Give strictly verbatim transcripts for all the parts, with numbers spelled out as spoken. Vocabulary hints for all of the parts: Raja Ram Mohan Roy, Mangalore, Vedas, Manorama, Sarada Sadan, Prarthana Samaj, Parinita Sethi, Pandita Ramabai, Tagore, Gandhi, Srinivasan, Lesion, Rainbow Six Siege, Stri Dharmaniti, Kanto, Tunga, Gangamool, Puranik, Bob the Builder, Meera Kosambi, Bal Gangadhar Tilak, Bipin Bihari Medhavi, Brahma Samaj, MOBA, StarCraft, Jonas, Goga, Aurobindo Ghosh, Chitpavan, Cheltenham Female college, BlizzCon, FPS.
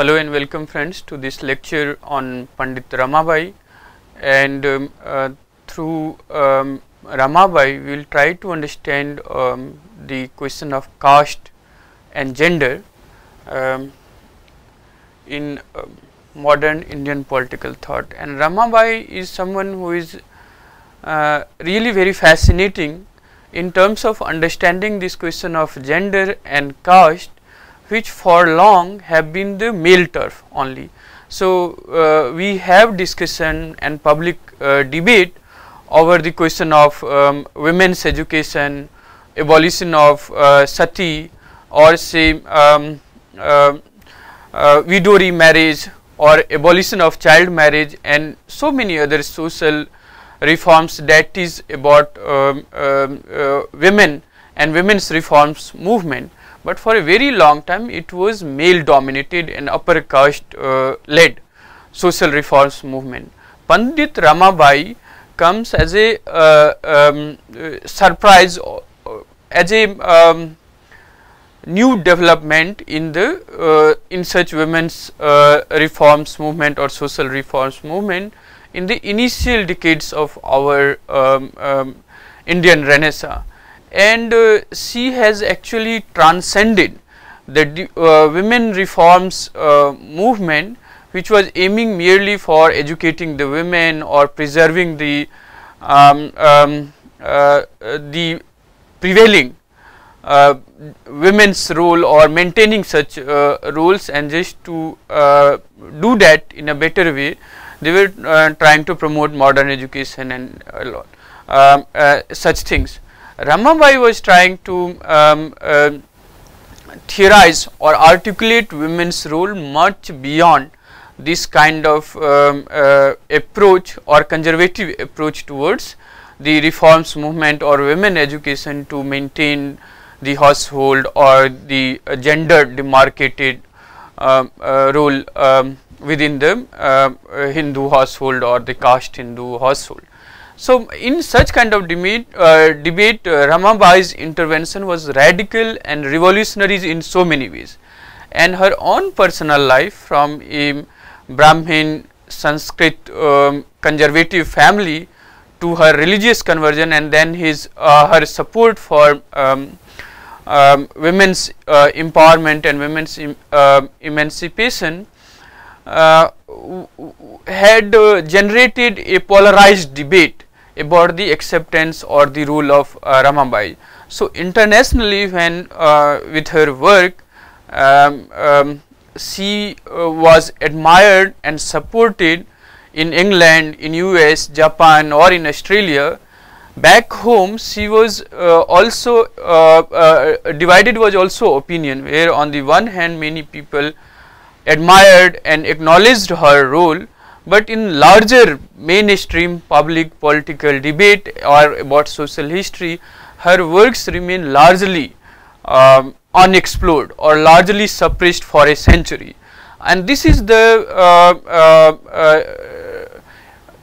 Hello and welcome friends to this lecture on Pandita Ramabai, and um, uh, through um, Ramabai we will try to understand um, the question of caste and gender um, in uh, modern Indian political thought. And Ramabai is someone who is uh, really very fascinating in terms of understanding this question of gender and caste, which for long have been the male turf only. So, uh, we have discussion and public uh, debate over the question of um, women's education, abolition of uh, sati, or say um, uh, uh, widowry marriage, or abolition of child marriage, and so many other social reforms that is about um, um, uh, women and women's reforms movement. But for a very long time it was male dominated and upper caste uh, led social reforms movement. Pandit Ramabai comes as a uh, um, uh, surprise, uh, as a um, new development in the uh, in such women's uh, reforms movement or social reforms movement in the initial decades of our um, um, Indian Renaissance. And uh, she has actually transcended the uh, women reforms uh, movement, which was aiming merely for educating the women or preserving the um, um, uh, the prevailing uh, women's role or maintaining such uh, roles, and just to uh, do that in a better way they were uh, trying to promote modern education and a lot uh, uh, such things. Ramabai was trying to um, uh, theorize or articulate women's role much beyond this kind of um, uh, approach or conservative approach towards the reforms movement or women education to maintain the household or the uh, gender demarcated uh, uh, role um, within the uh, uh, Hindu household or the caste Hindu household. So, in such kind of debate, uh, debate uh, Ramabai's intervention was radical and revolutionary in so many ways, and her own personal life from a Brahmin Sanskrit um, conservative family to her religious conversion, and then his uh, her support for um, um, women's uh, empowerment and women's em uh, emancipation uh, had uh, generated a polarized debate about the acceptance or the role of uh, Ramabai. So, internationally when uh, with her work um, um, she uh, was admired and supported in England, in U S, Japan or in Australia. Back home she was uh, also uh, uh, divided was also opinion, where on the one hand many people admired and acknowledged her role, but in larger mainstream public political debate or about social history, her works remain largely um, unexplored or largely suppressed for a century. And this is the uh, uh, uh,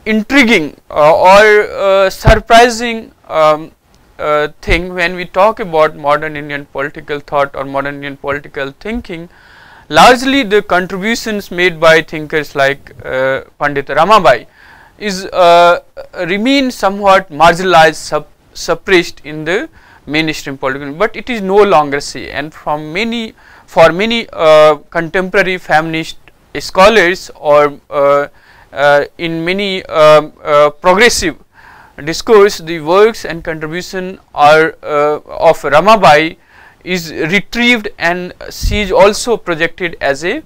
intriguing uh, or uh, surprising um, uh, thing when we talk about modern Indian political thought or modern Indian political thinking. Largely the contributions made by thinkers like uh, Pandita Ramabai is uh, remain somewhat marginalized, sub, suppressed in the mainstream political, but it is no longer so. And from many, for many uh, contemporary feminist scholars or uh, uh, in many uh, uh, progressive discourse, the works and contribution are uh, of Ramabai is retrieved, and she is also projected as a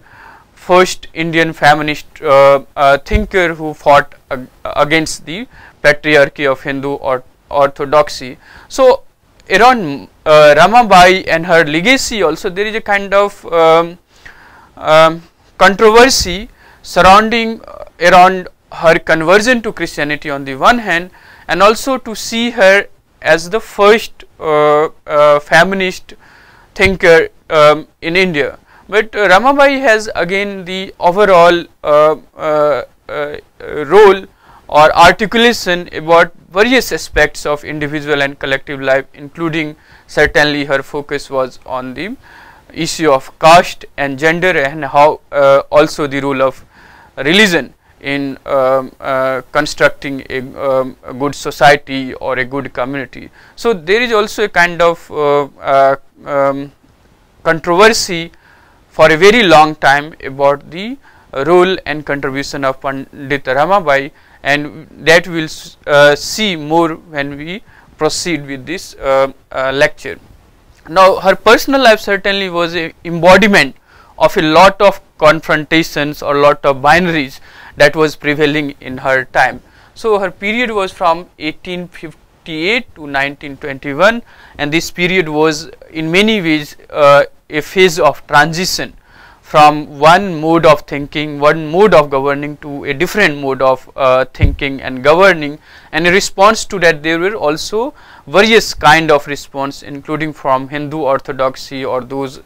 first Indian feminist uh, uh, thinker who fought ag against the patriarchy of Hindu or orthodoxy. So around uh, Ramabai and her legacy also there is a kind of um, um, controversy surrounding uh, around her conversion to Christianity on the one hand, and also to see her as the first uh, uh, feminist thinker um, in India. But uh, Ramabai has again the overall uh, uh, uh, role or articulation about various aspects of individual and collective life, including certainly her focus was on the issue of caste and gender, and how uh, also the role of religion in um, uh, constructing a, um, a good society or a good community. So there is also a kind of uh, uh, um, controversy for a very long time about the role and contribution of Pandita Ramabai, and that we will uh, see more when we proceed with this uh, uh, lecture. Now her personal life certainly was an embodiment of a lot of confrontations or lot of binaries that was prevailing in her time. So her period was from eighteen fifty-eight to nineteen twenty-one, and this period was in many ways uh, a phase of transition from one mode of thinking, one mode of governing to a different mode of uh, thinking and governing, and in response to that there were also various kind of response, including from Hindu orthodoxy or those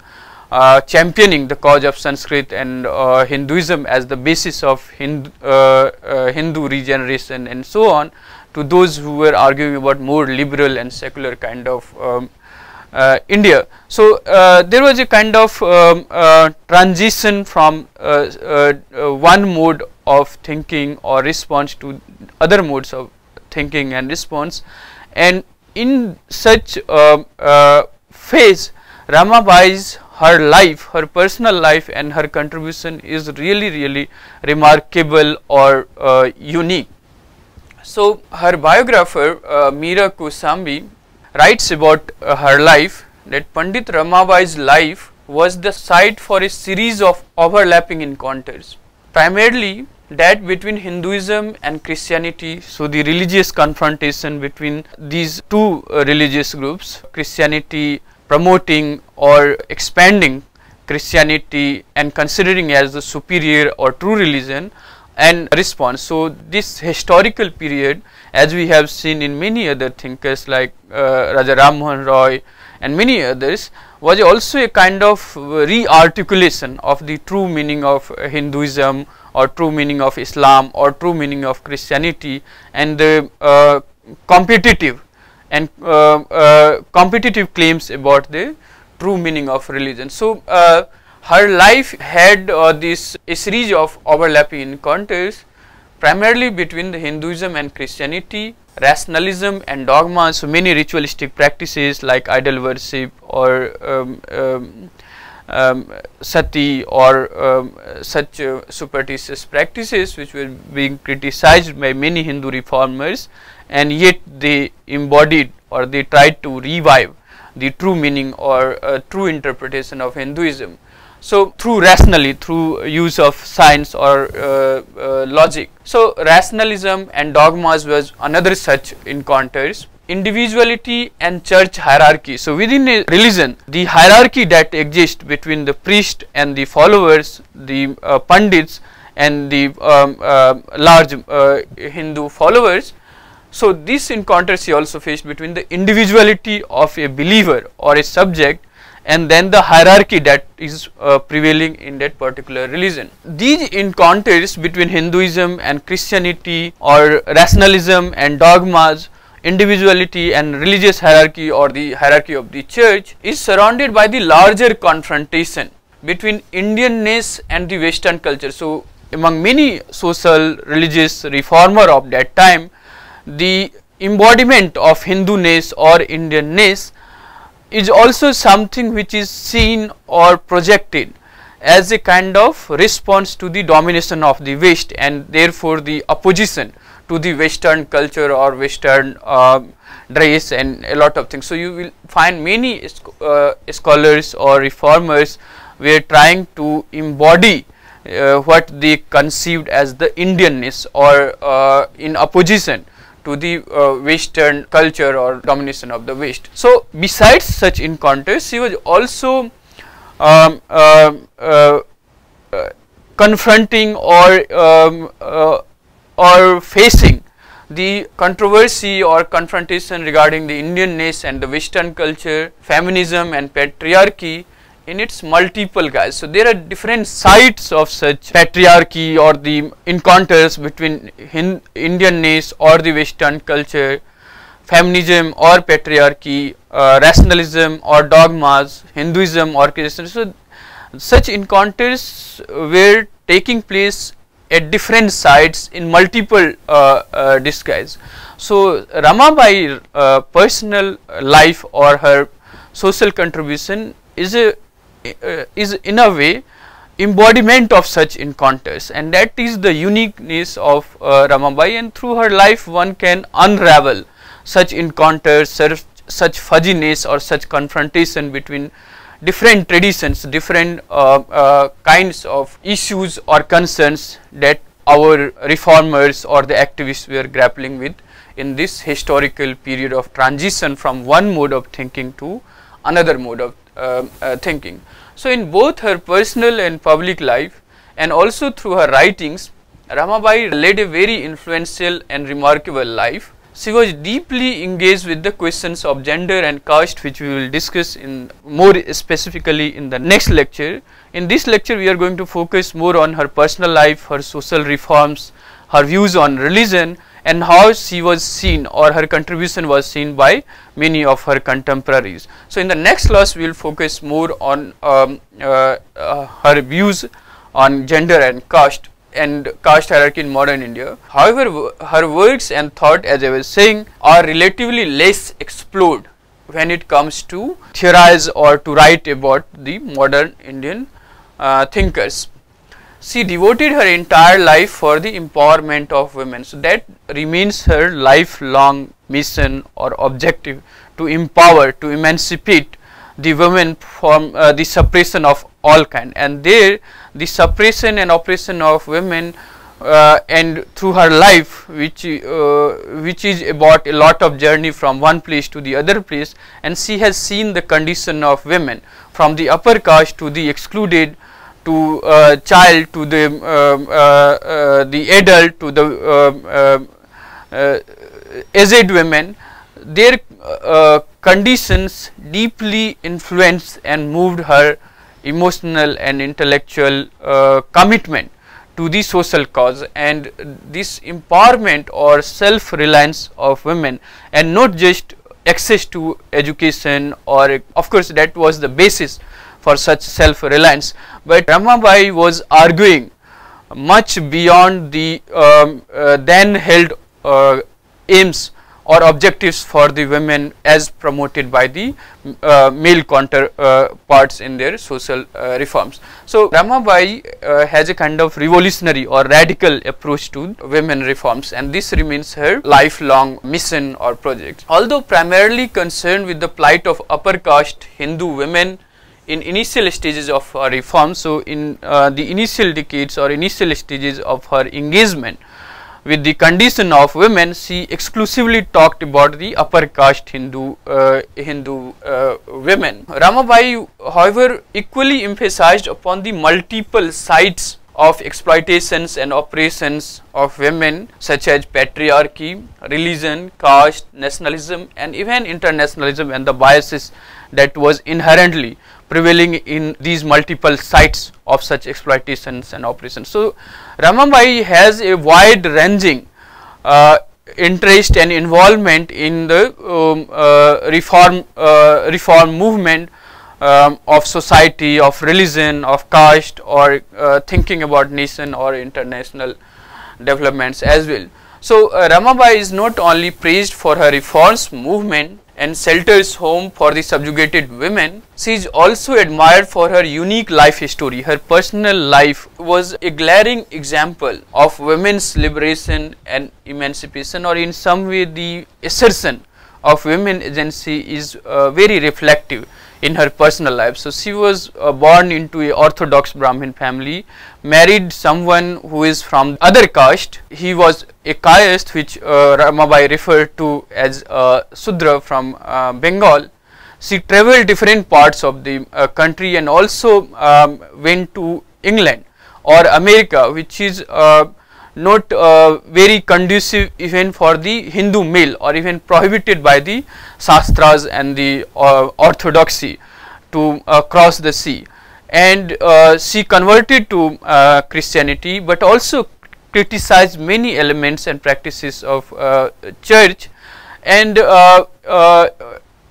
Uh, championing the cause of Sanskrit and uh, Hinduism as the basis of Hindu, uh, uh, Hindu regeneration and so on, to those who were arguing about more liberal and secular kind of um, uh, India. So uh, there was a kind of um, uh, transition from uh, uh, uh, one mode of thinking or response to other modes of thinking and response, and in such uh, uh, phase Ramabai's her life, her personal life and her contribution is really really remarkable or uh, unique. So her biographer uh, Meera Kosambi writes about uh, her life that Pandit Ramabai's life was the site for a series of overlapping encounters, primarily that between Hinduism and Christianity. So the religious confrontation between these two uh, religious groups, Christianity promoting or expanding Christianity and considering as the superior or true religion, and response. So this historical period, as we have seen in many other thinkers like uh, Raja Ram Mohan Roy and many others, was also a kind of re-articulation of the true meaning of Hinduism or true meaning of Islam or true meaning of Christianity, and the uh, competitive and uh, uh, competitive claims about the true meaning of religion. So uh, her life had uh, this a series of overlapping encounters, primarily between the Hinduism and Christianity, rationalism and dogma. So many ritualistic practices like idol worship or um, um, um, sati or um, such uh, superstitious practices which were being criticized by many Hindu reformers, and yet they embodied or they tried to revive the true meaning or uh, true interpretation of Hinduism. So through rationally, through use of science or uh, uh, logic. So rationalism and dogmas was another such encounters. Individuality and church hierarchy. So within a religion, the hierarchy that exists between the priest and the followers, the uh, pandits and the um, uh, large uh, Hindu followers. So this encounter she also faced between the individuality of a believer or a subject and then the hierarchy that is uh, prevailing in that particular religion. These encounters between Hinduism and Christianity or rationalism and dogmas, individuality and religious hierarchy or the hierarchy of the church is surrounded by the larger confrontation between Indianness and the Western culture. So among many social religious reformer of that time, the embodiment of Hinduness or Indianness is also something which is seen or projected as a kind of response to the domination of the West, and therefore the opposition to the Western culture or Western uh, dress and a lot of things. So you will find many uh, scholars or reformers were trying to embody uh, what they conceived as the Indianness, or uh, in opposition to the uh, Western culture or domination of the West. So besides such encounters, she was also um, uh, uh, uh, confronting or um, uh, or facing the controversy or confrontation regarding the Indianness and the Western culture, feminism and patriarchy in its multiple guise. So there are different sides of such patriarchy or the encounters between Hind Indianness or the Western culture, feminism or patriarchy, uh, rationalism or dogmas, Hinduism or Christianity. So such encounters were taking place at different sites in multiple uh, uh, disguise. So Ramabai's uh, personal life or her social contribution is a uh, is in a way embodiment of such encounters, and that is the uniqueness of uh, Ramabai, and through her life one can unravel such encounters, such, such fuzziness or such confrontation between different traditions, different uh, uh, kinds of issues or concerns that our reformers or the activists were grappling with in this historical period of transition from one mode of thinking to another mode of uh, uh, thinking. So in both her personal and public life, and also through her writings, Ramabai led a very influential and remarkable life. She was deeply engaged with the questions of gender and caste, which we will discuss in more specifically in the next lecture. In this lecture, we are going to focus more on her personal life, her social reforms, her views on religion, and how she was seen or her contribution was seen by many of her contemporaries. So in the next class, we will focus more on um, uh, uh, her views on gender and caste and caste hierarchy in modern India. However, her works and thought, as I was saying, are relatively less explored when it comes to theorize or to write about the modern Indian uh, thinkers. She devoted her entire life for the empowerment of women. So that remains her lifelong mission or objective, to empower, to emancipate the women from uh, the suppression of all kind, and there the suppression and oppression of women uh, and through her life, which uh, which is about a lot of journey from one place to the other place, and she has seen the condition of women from the upper caste to the excluded, to uh, child, to the uh, uh, uh, the adult, to the uh, uh, uh, aged women. Their uh, conditions deeply influenced and moved her emotional and intellectual uh, commitment to the social cause, and this empowerment or self-reliance of women, and not just access to education, or of course that was the basis for such self-reliance, but Ramabai was arguing much beyond the um, uh, then held uh, aims or objectives for the women as promoted by the uh, male counterparts uh, in their social uh, reforms. So Ramabai uh, has a kind of revolutionary or radical approach to women reforms, and this remains her lifelong mission or project. Although primarily concerned with the plight of upper caste Hindu women in initial stages of her reform, so in uh, the initial decades or initial stages of her engagement with the condition of women, she exclusively talked about the upper caste Hindu uh, Hindu uh, women. Ramabai, however, equally emphasized upon the multiple sides of exploitations and oppressions of women, such as patriarchy, religion, caste, nationalism, and even internationalism, and the biases that was inherently prevailing in these multiple sites of such exploitations and operations. So Ramabai has a wide ranging uh, interest and involvement in the um, uh, reform uh, reform movement um, of society, of religion, of caste, or uh, thinking about nation or international developments as well. So uh, Ramabai is not only praised for her reforms movement and shelters home for the subjugated women, she is also admired for her unique life story. Her personal life was a glaring example of women's liberation and emancipation, or in some way the assertion of women agency is uh, very reflective in her personal life. So, she was uh, born into an orthodox Brahmin family, married someone who is from other caste. He was a caste which uh, Ramabai referred to as uh, Sudra from uh, Bengal. She travelled different parts of the uh, country and also um, went to England or America, which is uh, not uh, very conducive even for the Hindu male, or even prohibited by the Shastras and the uh, orthodoxy to uh, cross the sea. And uh, she converted to uh, Christianity, but also criticized many elements and practices of uh, church, and uh, uh,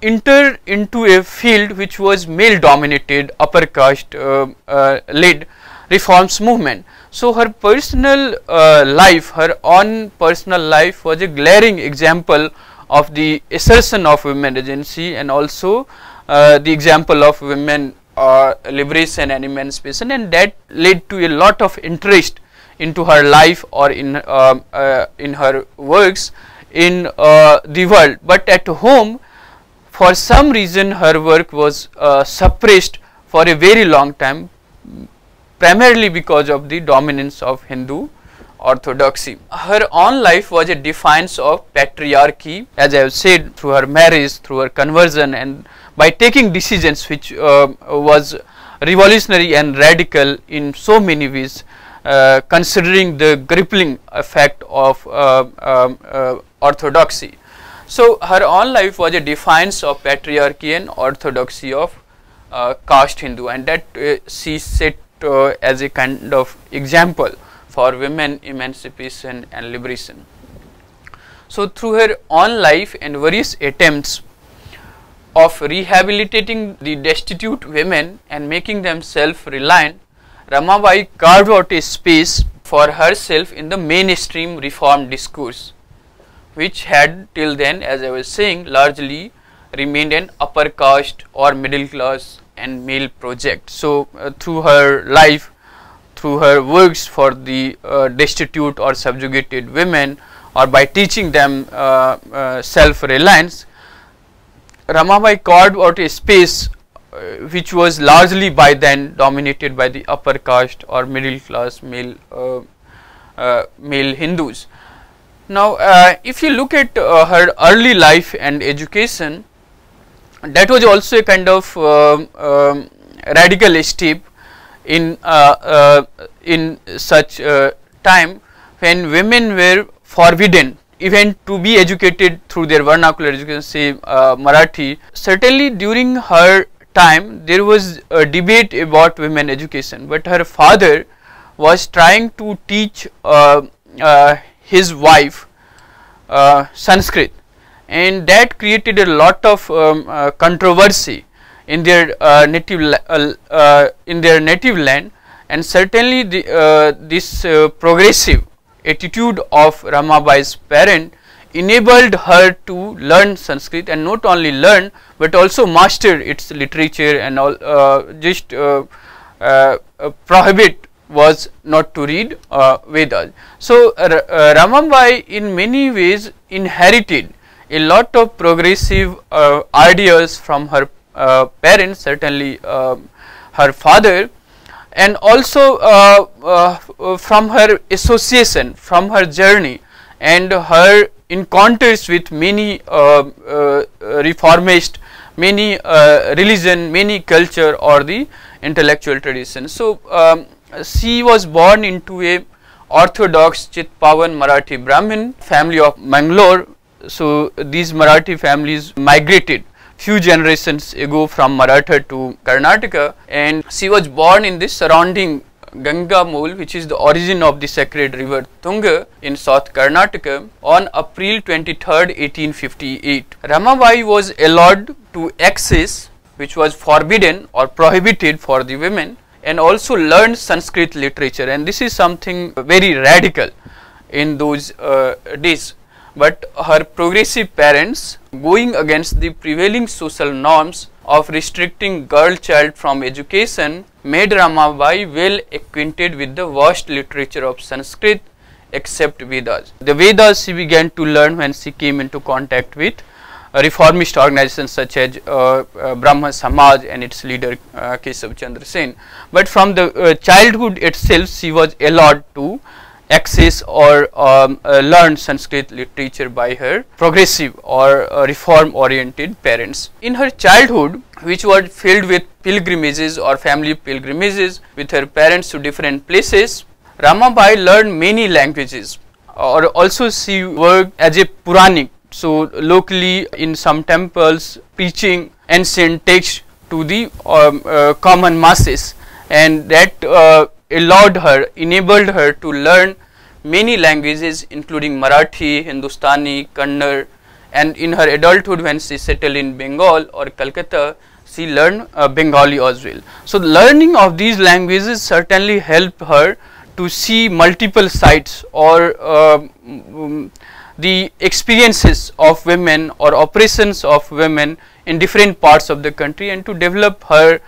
entered into a field which was male dominated, upper caste uh, uh, led reforms movement. So, her personal uh, life, her own personal life was a glaring example of the assertion of women agency, and also uh, the example of women uh, liberation and emancipation, and that led to a lot of interest into her life or in, uh, uh, in her works in uh, the world. But at home, for some reason, her work was uh, suppressed for a very long time, primarily because of the dominance of Hindu orthodoxy. Her own life was a defiance of patriarchy, as I have said, through her marriage, through her conversion, and by taking decisions which uh, was revolutionary and radical in so many ways, uh, considering the crippling effect of uh, uh, uh, orthodoxy. So, her own life was a defiance of patriarchy and orthodoxy of uh, caste Hindu, and that uh, she said Uh, as a kind of example for women emancipation and liberation. So, through her own life and various attempts of rehabilitating the destitute women and making them self-reliant, Ramabai carved out a space for herself in the mainstream reform discourse, which had till then, as I was saying, largely remained an upper caste or middle class and male project. So, uh, through her life, through her works for the uh, destitute or subjugated women, or by teaching them uh, uh, self-reliance, Ramabai carved out a space uh, which was largely by then dominated by the upper caste or middle class male, uh, uh, male Hindus. Now, uh, if you look at uh, her early life and education, that was also a kind of uh, uh, radical step in uh, uh, in such uh, time when women were forbidden even to be educated through their vernacular education, say uh, Marathi. Certainly during her time there was a debate about women education, but her father was trying to teach uh, uh, his wife uh, Sanskrit, and that created a lot of um, uh, controversy in their uh, native uh, uh, in their native land, and certainly the, uh, this uh, progressive attitude of Ramabai's parent enabled her to learn Sanskrit, and not only learn but also master its literature and all. Uh, just uh, uh, uh, prohibit was not to read uh, Vedas. So, uh, uh, Ramabai in many ways inherited a lot of progressive uh, ideas from her uh, parents, certainly uh, her father, and also uh, uh, from her association, from her journey and her encounters with many uh, uh, reformist, many uh, religion, many culture or the intellectual tradition. So, um, she was born into a orthodox Chitpavan Marathi Brahmin family of Mangalore. So, these Marathi families migrated few generations ago from Maratha to Karnataka, and she was born in the surrounding Gangamool, which is the origin of the sacred river Tunga in South Karnataka, on April twenty-third, eighteen fifty-eight. Ramabai was allowed to access, which was forbidden or prohibited for the women, and also learned Sanskrit literature, and this is something very radical in those uh, days. But her progressive parents, going against the prevailing social norms of restricting girl child from education, made Ramabai well acquainted with the vast literature of Sanskrit except Vedas. The Vedas she began to learn when she came into contact with reformist organizations such as uh, uh, Brahma Samaj and its leader uh, Keshav Chandra Sen. But from the uh, childhood itself, she was allowed to access or um, uh, learn Sanskrit literature by her progressive or uh, reform oriented parents. In her childhood, which was filled with pilgrimages or family pilgrimages with her parents to different places, Ramabai learned many languages, or also she worked as a Puranik, so locally in some temples preaching ancient texts to the um, uh, common masses, and that uh, allowed her, enabled her to learn many languages including Marathi, Hindustani, Kannada, and in her adulthood when she settled in Bengal or Calcutta, she learned uh, Bengali as well. So, learning of these languages certainly helped her to see multiple sides or uh, um, the experiences of women or oppressions of women in different parts of the country, and to develop her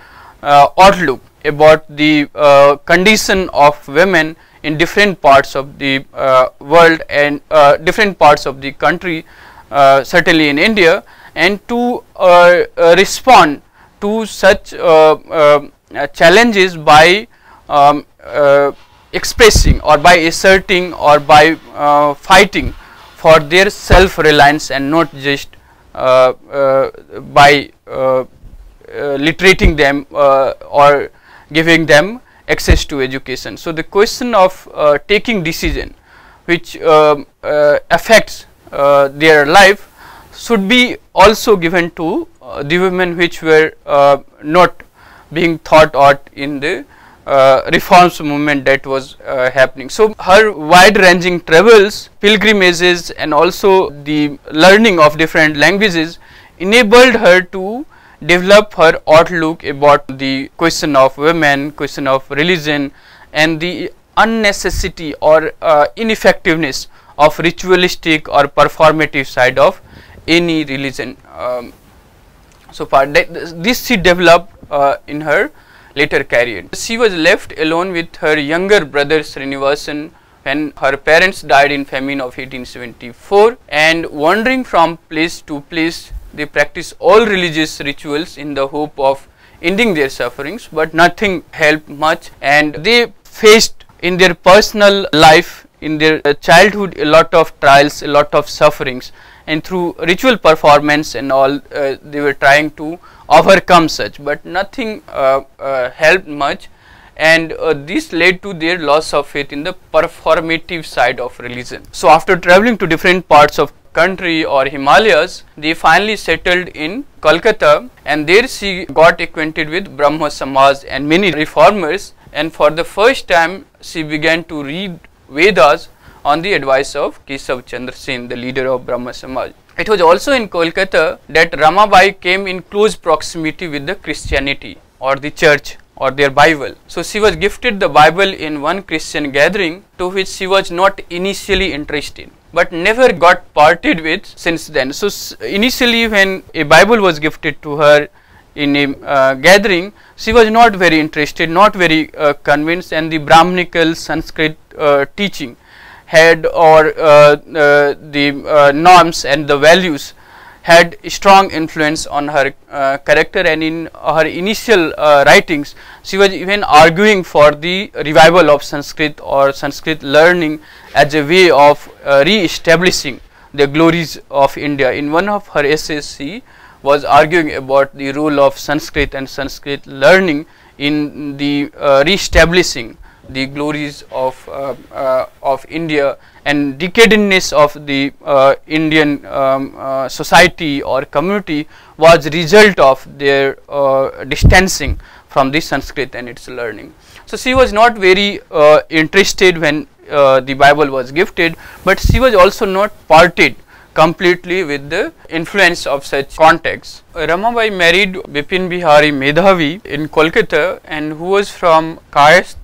uh, outlook about the uh, condition of women in different parts of the uh, world and uh, different parts of the country, uh, certainly in India, and to uh, uh, respond to such uh, uh, challenges by um, uh, expressing or by asserting or by uh, fighting for their self-reliance, and not just uh, uh, by uh, uh, literating them uh, or giving them access to education. So, the question of uh, taking decision which uh, uh, affects uh, their life should be also given to uh, the women which were uh, not being thought out in the uh, reforms movement that was uh, happening. So, her wide ranging travels, pilgrimages, and also the learning of different languages enabled her to develop her outlook about the question of women, question of religion, and the unnecessity or uh, ineffectiveness of ritualistic or performative side of any religion. Um, so far, that, this she developed uh, in her later career. She was left alone with her younger brother Srinivasan when her parents died in famine of eighteen seventy-four, and wandering from place to place. They practiced all religious rituals in the hope of ending their sufferings, but nothing helped much, and they faced in their personal life, in their childhood, a lot of trials, a lot of sufferings, and through ritual performance and all uh, they were trying to overcome such, but nothing uh, uh, helped much, and uh, this led to their loss of faith in the performative side of religion. So, after traveling to different parts of country or Himalayas, they finally settled in Kolkata, and there she got acquainted with Brahma Samaj and many reformers, and for the first time she began to read Vedas on the advice of Keshav Chandra Sen, the leader of Brahma Samaj. It was also in Kolkata that Ramabai came in close proximity with the Christianity or the church or their Bible. So, she was gifted the Bible in one Christian gathering to which she was not initially interested, but never got parted with since then. So, initially when a Bible was gifted to her in a uh, gathering, she was not very interested, not very uh, convinced, and the Brahminical Sanskrit uh, teaching had or uh, uh, the uh, norms and the values had strong influence on her uh, character, and in her initial uh, writings she was even arguing for the revival of Sanskrit or Sanskrit learning as a way of uh, re-establishing the glories of India. In one of her essays she was arguing about the role of Sanskrit and Sanskrit learning in the uh, re-establishing the glories of uh, uh, of India and decadentness of the uh, Indian um, uh, society or community was result of their uh, distancing from the Sanskrit and its learning. So, she was not very uh, interested when uh, the Bible was gifted, but she was also not parted completely with the influence of such contexts. Ramabai married Bipin Bihari Medhavi in Kolkata, and who was from caste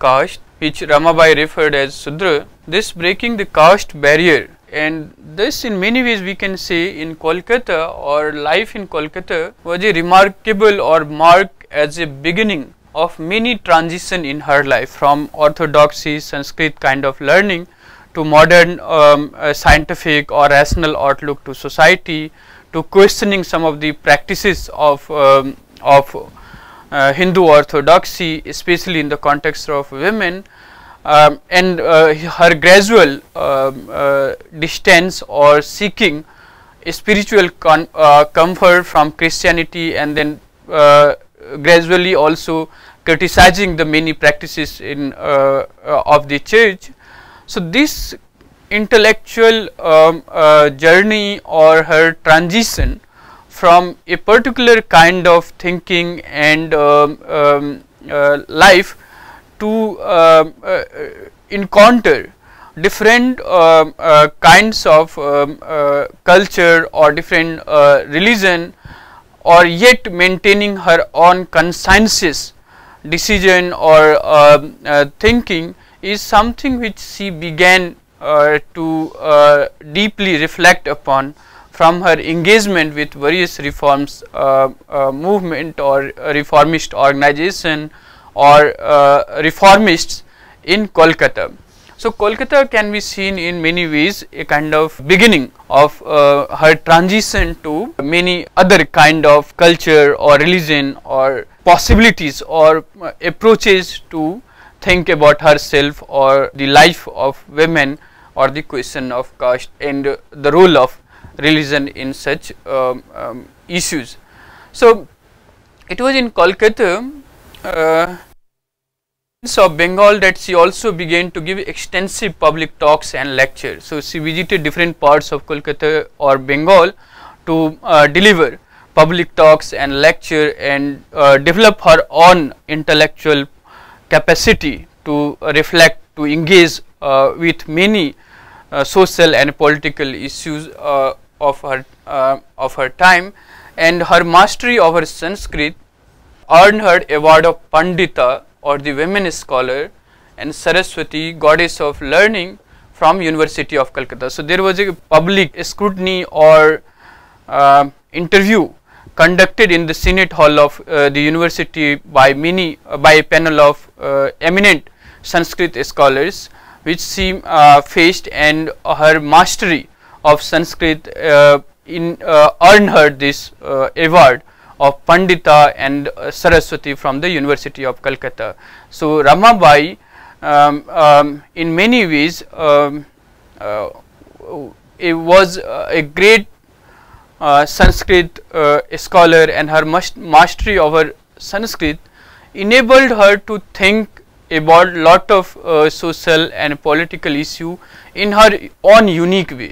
caste which Ramabai referred as Sudra, this breaking the caste barrier, and this in many ways we can say in Kolkata or life in Kolkata was a remarkable or marked as a beginning of many transition in her life from orthodoxy Sanskrit kind of learning to modern um, uh, scientific or rational outlook to society, to questioning some of the practices of um, of uh, Hindu orthodoxy, especially in the context of women, um, and uh, her gradual um, uh, distance or seeking spiritual con uh, comfort from Christianity, and then uh, gradually also criticizing the many practices in uh, uh, of the church. So this intellectual um, uh, journey or her transition from a particular kind of thinking and um, um, uh, life to uh, uh, encounter different uh, uh, kinds of um, uh, culture or different uh, religion, or yet maintaining her own conscientious decision or uh, uh, thinking, is something which she began Uh, to uh, deeply reflect upon from her engagement with various reforms uh, uh, movement or reformist organization or uh, reformists in Kolkata. So, Kolkata can be seen in many ways a kind of beginning of uh, her transition to many other kind of culture or religion or possibilities or uh, approaches to think about herself or the life of women, or the question of caste and uh, the role of religion in such um, um, issues. So, it was in Kolkata, uh, of Bengal, that she also began to give extensive public talks and lectures. So, she visited different parts of Kolkata or Bengal to uh, deliver public talks and lecture and uh, develop her own intellectual capacity to uh, reflect, to engage uh, with many Uh, social and political issues uh, of her uh, of her time, and her mastery of her Sanskrit earned her award of Pandita, or the women scholar, and Saraswati, goddess of learning, from University of Calcutta. So there was a public scrutiny or uh, interview conducted in the Senate Hall of uh, the university by many uh, by a panel of uh, eminent Sanskrit scholars, which she uh, faced, and uh, her mastery of Sanskrit uh, in uh, earned her this uh, award of Pandita and uh, Saraswati from the University of Calcutta. So, Ramabai um, um, in many ways um, uh, it was uh, a great uh, Sanskrit uh, scholar, and her mastery of her Sanskrit enabled her to think about lot of uh, social and political issue in her own unique way,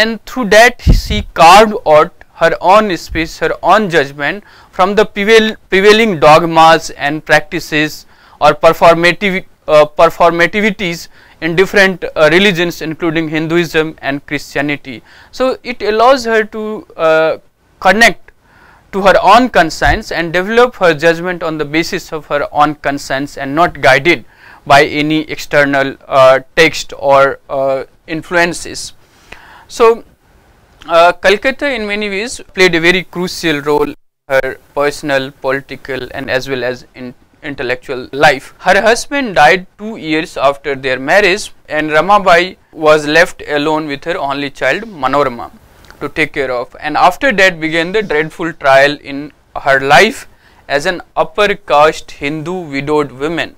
and through that she carved out her own space, her own judgment from the prevail, prevailing dogmas and practices or performative uh, performativities in different uh, religions, including Hinduism and Christianity. So it allows her to uh, connect to her own conscience and develop her judgment on the basis of her own conscience, and not guided by any external uh, text or uh, influences. So, uh, Calcutta in many ways played a very crucial role in her personal, political, and as well as in intellectual life. Her husband died two years after their marriage, and Ramabai was left alone with her only child Manorama to take care of, and after that began the dreadful trial in her life as an upper caste Hindu widowed woman,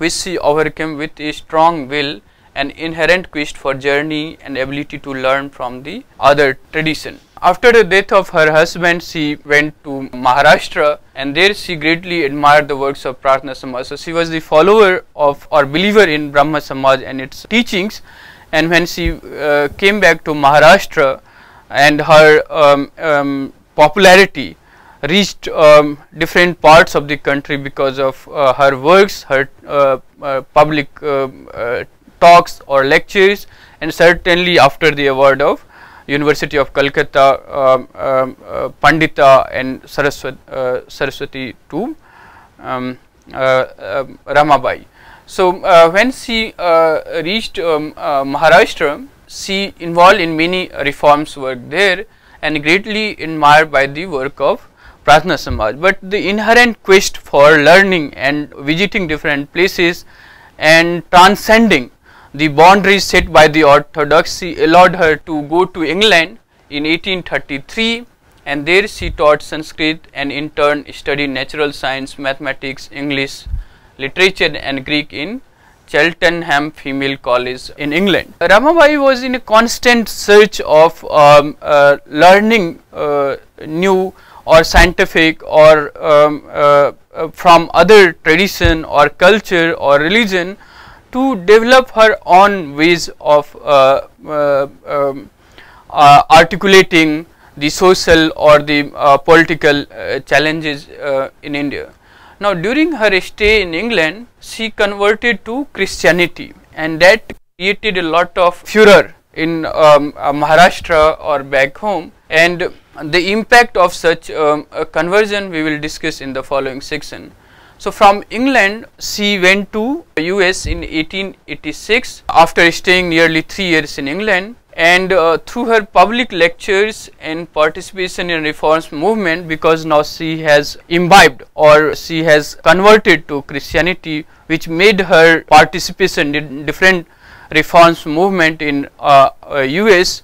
which she overcame with a strong will and inherent quest for journey and ability to learn from the other tradition. After the death of her husband, she went to Maharashtra, and there she greatly admired the works of Prarthana Samaj. So, she was the follower of or believer in Brahma Samaj and its teachings, and when she uh, came back to Maharashtra, and her um, um, popularity reached um, different parts of the country because of uh, her works, her uh, uh, public uh, uh, talks or lectures, and certainly after the award of University of Calcutta, um, um, uh, Pandita and Saraswati, uh, Saraswati to um, uh, uh, Ramabai. So, uh, when she uh, reached um, uh, Maharashtra, she involved in many reforms work there, and greatly admired by the work of Prarthana Samaj. But the inherent quest for learning and visiting different places and transcending the boundaries set by the orthodoxy allowed her to go to England in eighteen thirty-three and there she taught Sanskrit and in turn studied natural science, mathematics, English, literature and Greek in Cheltenham Female College in England. Ramabai was in a constant search of um, uh, learning uh, new or scientific or um, uh, uh, from other tradition or culture or religion to develop her own ways of uh, uh, um, uh, articulating the social or the uh, political uh, challenges uh, in India. Now, during her stay in England, she converted to Christianity, and that created a lot of furor in um, uh, Maharashtra or back home, and the impact of such um, a conversion we will discuss in the following section. So, from England, she went to U S in eighteen eighty-six after staying nearly three years in England, and uh, through her public lectures and participation in reforms movement, because now she has imbibed or she has converted to Christianity, which made her participation in different reforms movement in uh, uh, U S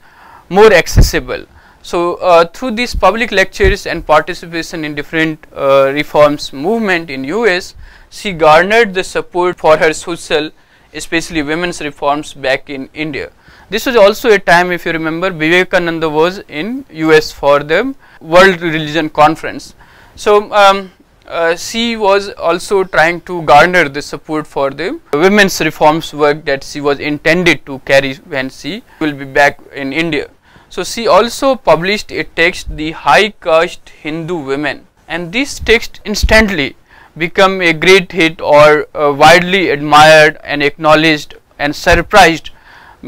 more accessible. So, uh, through these public lectures and participation in different uh, reforms movement in U S, she garnered the support for her social, especially women's reforms back in India. This was also a time, if you remember, Vivekananda was in U S for the World Religion Conference. So, um, uh, she was also trying to garner the support for the women's reforms work that she was intended to carry when she will be back in India. So, she also published a text, The High Caste Hindu Women, and this text instantly became a great hit or uh, widely admired and acknowledged and surprised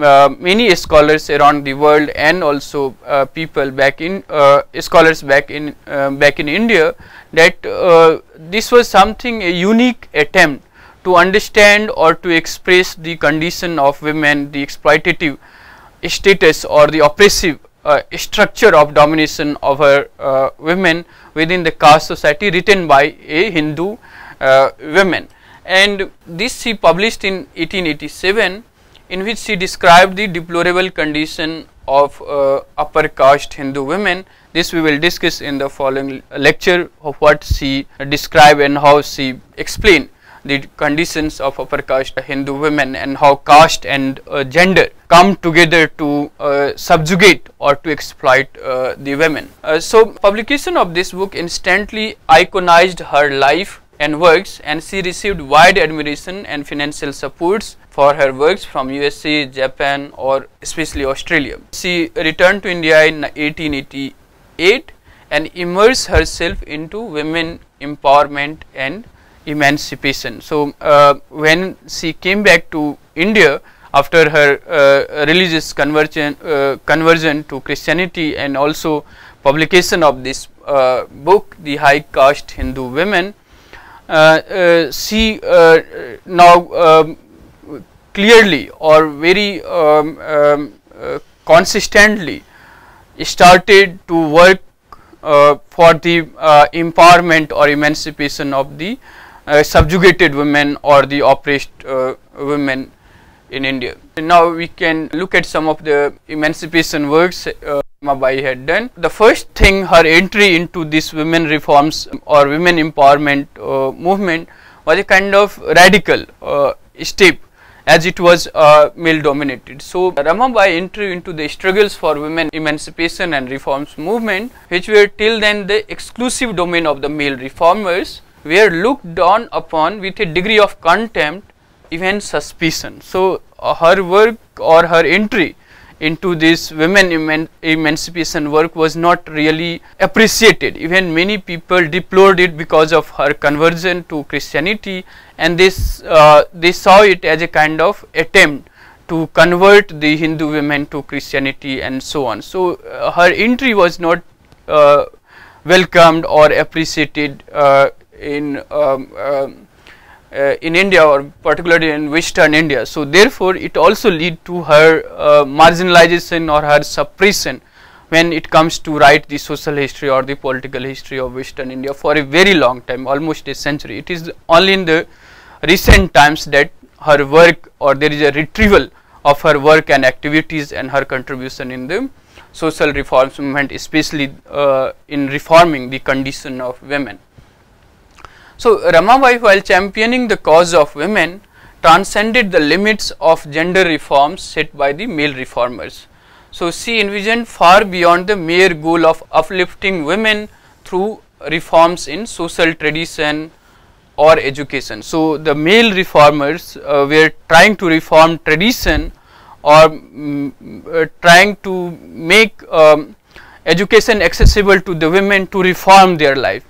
Uh, many scholars around the world, and also uh, people back in uh, scholars back in uh, back in India, that uh, this was something a unique attempt to understand or to express the condition of women, the exploitative status or the oppressive uh, structure of domination over uh, women within the caste society, written by a Hindu uh, woman, and this she published in eighteen eighty-seven. In which she described the deplorable condition of uh, upper caste Hindu women. This we will discuss in the following lecture, of what she described and how she explained the conditions of upper caste Hindu women, and how caste and uh, gender come together to uh, subjugate or to exploit uh, the women. Uh, so, publication of this book instantly iconized her life and works, and she received wide admiration and financial supports for her works from U S A, Japan, or especially Australia. She returned to India in eighteen eighty-eight and immersed herself into women empowerment and emancipation. So, uh, when she came back to India after her uh, religious conversion, uh, conversion to Christianity, and also publication of this uh, book, The High Caste Hindu Women, Uh, uh, she uh, now um, clearly or very um, um, uh, consistently started to work uh, for the uh, empowerment or emancipation of the uh, subjugated women or the oppressed uh, women in India. And now we can look at some of the emancipation works uh, Ramabai had done. The first thing, her entry into this women reforms or women empowerment uh, movement was a kind of radical uh, step, as it was uh, male dominated. So, Ramabai entry into the struggles for women emancipation and reforms movement, which were till then the exclusive domain of the male reformers, were looked down upon with a degree of contempt, even suspicion. So, uh, her work or her entry into this women eman emancipation work was not really appreciated. Even many people deplored it because of her conversion to Christianity, and this uh, they saw it as a kind of attempt to convert the Hindu women to Christianity and so on. So, uh, her entry was not uh, welcomed or appreciated uh, in um, uh, Uh, in India, or particularly in Western India. So, therefore, it also lead to her uh, marginalization or her suppression when it comes to write the social history or the political history of Western India for a very long time, almost a century. It is only in the recent times that her work, or there is a retrieval of her work and activities and her contribution in the social reforms movement, especially uh, in reforming the condition of women. So, Ramabai, while championing the cause of women, transcended the limits of gender reforms set by the male reformers. So, she envisioned far beyond the mere goal of uplifting women through reforms in social tradition or education. So, the male reformers uh, were trying to reform tradition or um, uh, trying to make um, education accessible to the women to reform their life.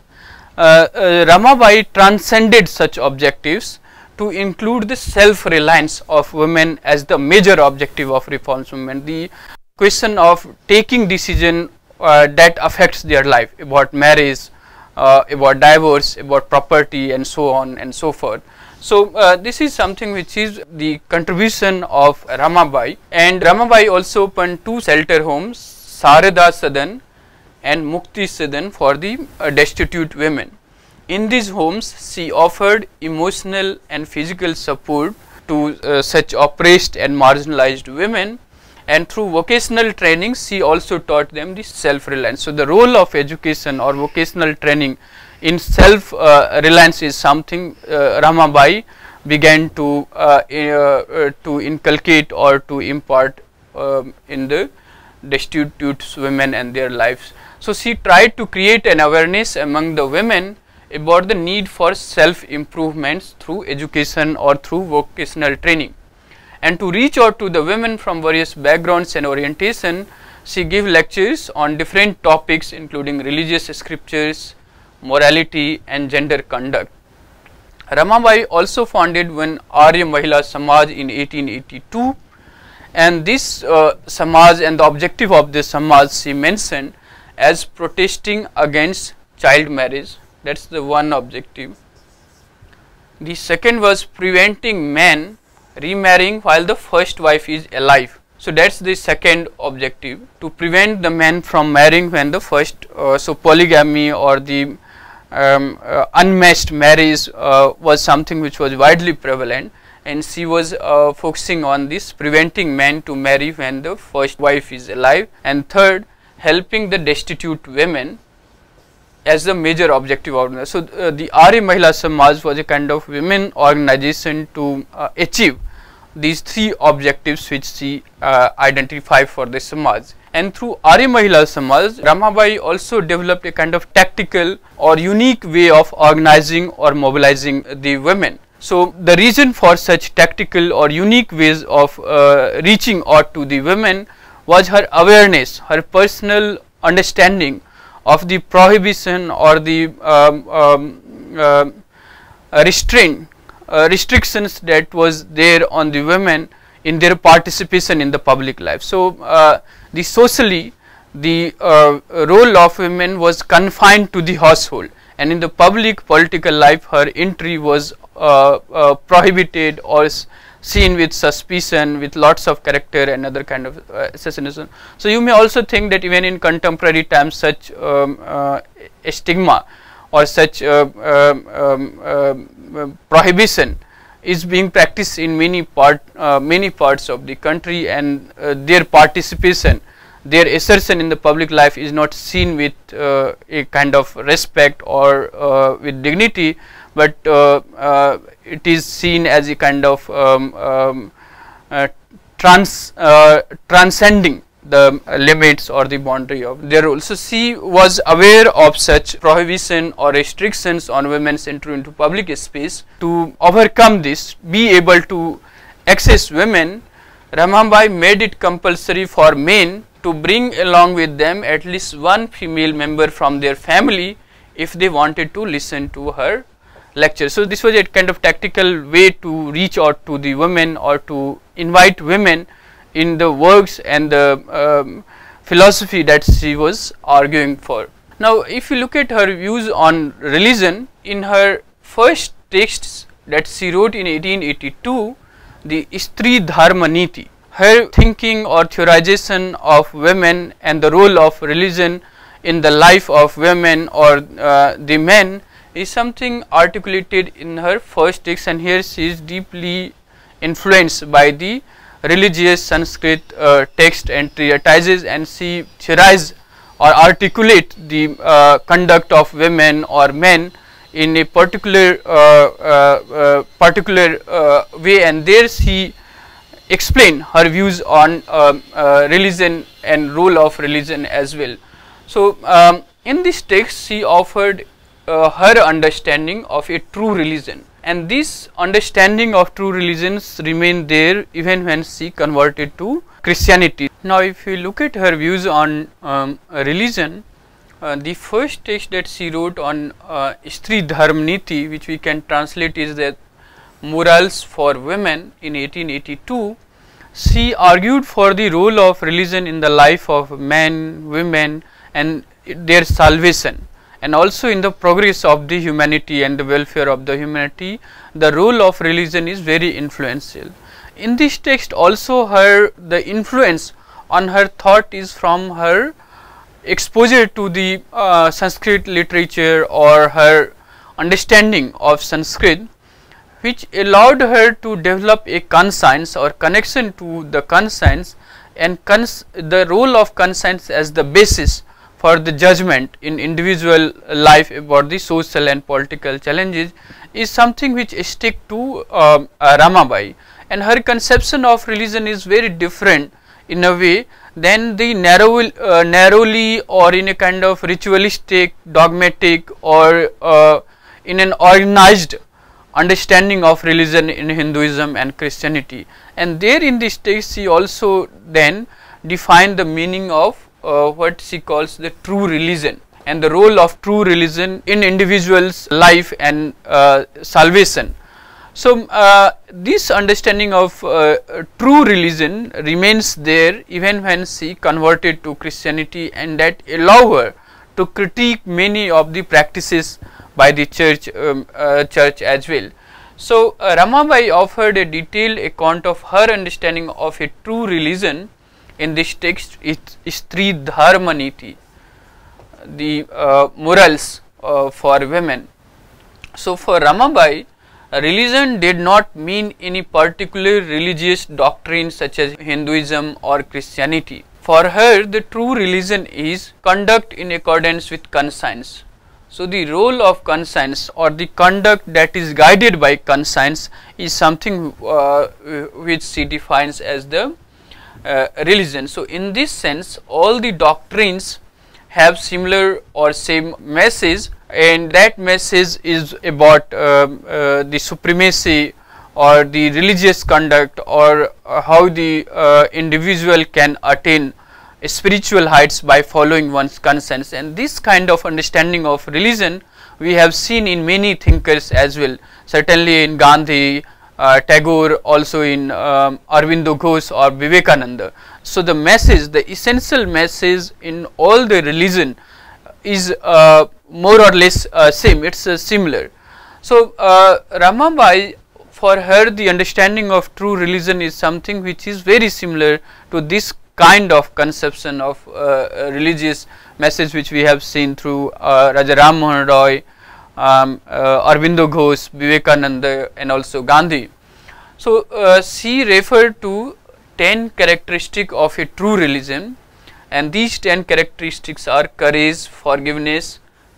Uh, uh, Ramabai transcended such objectives to include the self-reliance of women as the major objective of reforms movement. The question of taking decision uh, that affects their life about marriage, uh, about divorce, about property, and so on and so forth. So, uh, this is something which is the contribution of Ramabai, and Ramabai also opened two shelter homes, Sarada Sadan and Mukti Sadan, for the uh, destitute women. In these homes, she offered emotional and physical support to uh, such oppressed and marginalized women, and through vocational training, she also taught them the self-reliance. So, the role of education or vocational training in self uh, reliance is something uh, Ramabai began to uh, uh, uh, to inculcate or to impart um, in the destitute women and their lives. So, she tried to create an awareness among the women about the need for self improvements through education or through vocational training, and to reach out to the women from various backgrounds and orientation, she gave lectures on different topics including religious scriptures, morality, and gender conduct. Ramabai also founded one Arya Mahila Samaj in eighteen eighty-two, and this uh, Samaj and the objective of this Samaj she mentioned as protesting against child marriage. That is the one objective. The second was preventing men remarrying while the first wife is alive. So, that is the second objective, to prevent the men from marrying when the first, uh, so polygamy or the Um, uh, unmatched marriage uh, was something which was widely prevalent, and she was uh, focusing on this, preventing men to marry when the first wife is alive. And third, helping the destitute women as the major objective of it. So, uh, the Arya Mahila Samaj was a kind of women organization to uh, achieve these three objectives which she uh, identified for the Samaj. And through Arya Mahila Samaj, Ramabai also developed a kind of tactical or unique way of organizing or mobilizing the women. So, the reason for such tactical or unique ways of uh, reaching out to the women was her awareness, her personal understanding of the prohibition or the um, um, uh, restraint, uh, restrictions that was there on the women in their participation in the public life. So, uh, the socially the uh, role of women was confined to the household, and in the public political life her entry was uh, uh, prohibited or seen with suspicion, with lots of character and other kind of uh, assassination. So, you may also think that even in contemporary times such um, uh, a stigma or such uh, um, um, uh, prohibition is being practiced in many part uh, many parts of the country, and uh, their participation, their assertion in the public life is not seen with uh, a kind of respect or uh, with dignity, but uh, uh, it is seen as a kind of um, um, uh, trans uh, transcending the limits or the boundary of their role. So, she was aware of such prohibition or restrictions on women's entry into public space. To overcome this, be able to access women, Ramabai made it compulsory for men to bring along with them at least one female member from their family if they wanted to listen to her lecture. So, this was a kind of tactical way to reach out to the women or to invite women in the works and the um, philosophy that she was arguing for. Now, if you look at her views on religion, in her first texts that she wrote in eighteen eighty-two, the Stri Dharmaniti, her thinking or theorization of women and the role of religion in the life of women or uh, the men is something articulated in her first text, and here she is deeply influenced by the religious Sanskrit uh, text and treatises, and she theorized or articulate the uh, conduct of women or men in a particular uh, uh, uh, particular uh, way, and there she explained her views on um, uh, religion and role of religion as well. So, um, in this text she offered uh, her understanding of a true religion, and this understanding of true religions remained there even when she converted to Christianity. Now, if you look at her views on um, religion, uh, the first text that she wrote on uh, Stri Dharmaniti, which we can translate is the Morals for Women in eighteen eighty-two, she argued for the role of religion in the life of men, women and their salvation, and also in the progress of the humanity and the welfare of the humanity. The role of religion is very influential. In this text also her the influence on her thought is from her exposure to the uh, Sanskrit literature or her understanding of Sanskrit, which allowed her to develop a conscience or connection to the conscience and cons the role of conscience as the basis for the judgment in individual life about the social and political challenges is something which stick to uh, uh, Ramabai, and her conception of religion is very different in a way than the narrow, uh, narrowly or in a kind of ritualistic, dogmatic or uh, in an organized understanding of religion in Hinduism and Christianity. And there in this text she also then defined the meaning of Uh, what she calls the true religion and the role of true religion in individuals' life and uh, salvation. So, uh, this understanding of uh, true religion remains there even when she converted to Christianity, and that allow her to critique many of the practices by the church, um, uh, church as well. So, uh, Ramabai offered a detailed account of her understanding of a true religion in this text it is Stri Dharmaniti, the uh, morals uh, for women. So, for Ramabai, religion did not mean any particular religious doctrine such as Hinduism or Christianity. For her, the true religion is conduct in accordance with conscience. So, the role of conscience or the conduct that is guided by conscience is something uh, which she defines as the Uh, religion. So, in this sense all the doctrines have similar or same message, and that message is about uh, uh, the supremacy or the religious conduct or uh, how the uh, individual can attain spiritual heights by following one's conscience. And this kind of understanding of religion we have seen in many thinkers as well, certainly in Gandhi, Uh, Tagore, also in um, Aurobindo Ghosh or Vivekananda. So, the message, the essential message in all the religion is uh, more or less uh, same, it is uh, similar. So, uh, Ramabai, for her the understanding of true religion is something which is very similar to this kind of conception of uh, religious message which we have seen through uh, Raja Ram Mohan Roy, Um, uh, Aurobindo Ghosh, Vivekananda and also Gandhi. So, uh, she referred to ten characteristics of a true religion, and these ten characteristics are courage, forgiveness,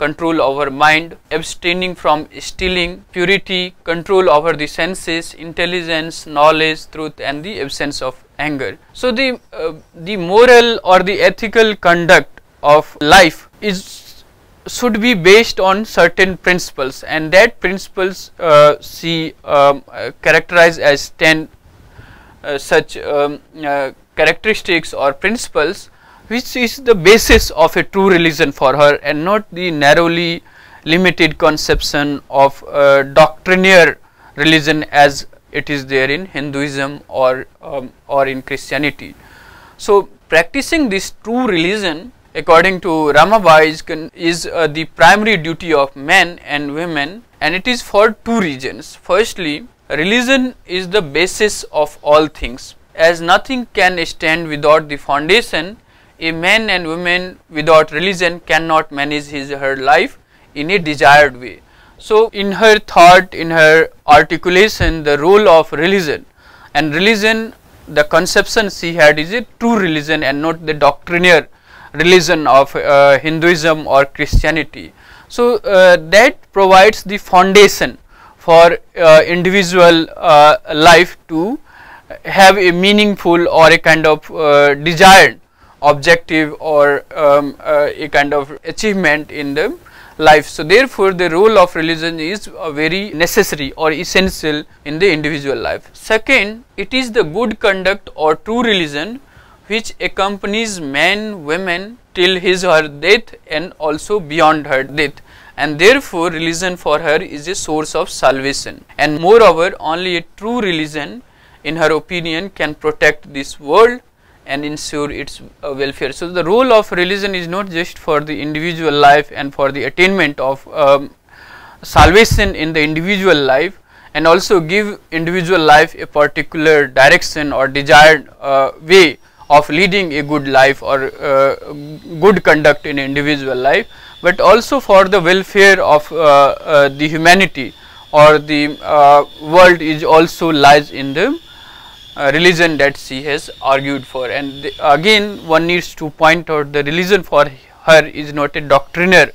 control over mind, abstaining from stealing, purity, control over the senses, intelligence, knowledge, truth and the absence of anger. So, the, uh, the moral or the ethical conduct of life is should be based on certain principles, and that principles uh, she um, uh, characterized as ten uh, such um, uh, characteristics or principles, which is the basis of a true religion for her, and not the narrowly limited conception of uh, doctrinaire religion as it is there in Hinduism or, um, or in Christianity. So, practicing this true religion according to Ramabai is, is uh, the primary duty of men and women, and it is for two reasons. Firstly, religion is the basis of all things. As nothing can stand without the foundation, a man and woman without religion cannot manage his her life in a desired way. So, in her thought, in her articulation, the role of religion and religion the conception she had is a true religion and not the doctrinaire religion of uh, Hinduism or Christianity. So, uh, that provides the foundation for uh, individual uh, life to have a meaningful or a kind of uh, desired objective or um, uh, a kind of achievement in the life. So, therefore, the role of religion is uh, very necessary or essential in the individual life. Second, it is the good conduct or true religion which accompanies man, woman till his or her death and also beyond her death, and therefore, religion for her is a source of salvation. And moreover, only a true religion in her opinion can protect this world and ensure its uh, welfare. So, the role of religion is not just for the individual life and for the attainment of um, salvation in the individual life, and also give individual life a particular direction or desired uh, way of leading a good life or uh, good conduct in individual life, but also for the welfare of uh, uh, the humanity or the uh, world is also lies in the Uh, religion that she has argued for. And the, again one needs to point out the religion for her is not a doctrinaire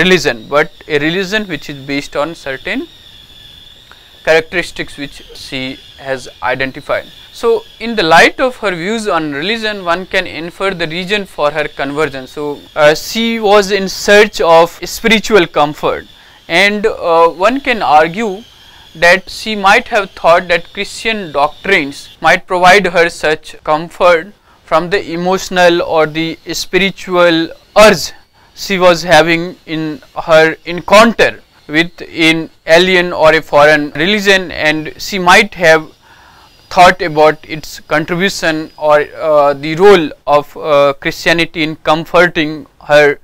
religion, but a religion which is based on certain characteristics which she has identified. So, in the light of her views on religion, one can infer the reason for her conversion. So, uh, she was in search of spiritual comfort, and uh, one can argue that she might have thought that Christian doctrines might provide her such comfort from the emotional or the spiritual urge she was having in her encounter with an alien or a foreign religion, and she might have thought about its contribution or uh, the role of uh, Christianity in comforting her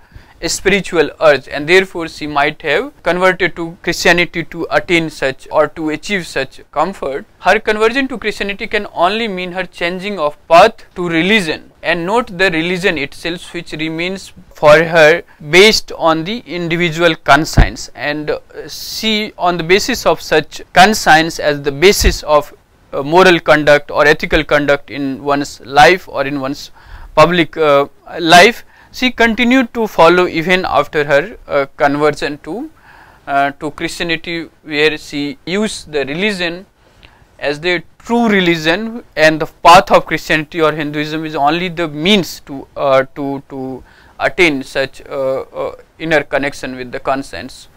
spiritual urge, and therefore, she might have converted to Christianity to attain such or to achieve such comfort. Her conversion to Christianity can only mean her changing of path to religion, and not the religion itself, which remains for her based on the individual conscience, and she on the basis of such conscience as the basis of uh, moral conduct or ethical conduct in one's life or in one's public uh, life. She continued to follow even after her uh, conversion to uh, to Christianity, where she used the religion as the true religion, and the path of Christianity or Hinduism is only the means to uh, to to attain such uh, uh, inner connection with the conscience.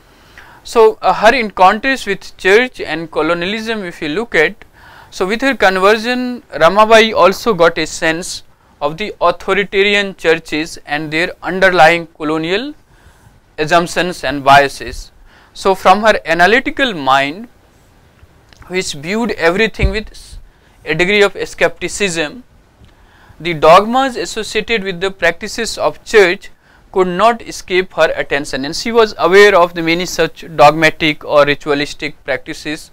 So, uh, her encounters with church and colonialism, if you look at, so with her conversion, Ramabai also got a sense of the authoritarian churches and their underlying colonial assumptions and biases. So, from her analytical mind, which viewed everything with a degree of skepticism, the dogmas associated with the practices of church could not escape her attention, and she was aware of the many such dogmatic or ritualistic practices